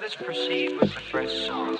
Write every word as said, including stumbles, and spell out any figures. let us proceed with the fresh song.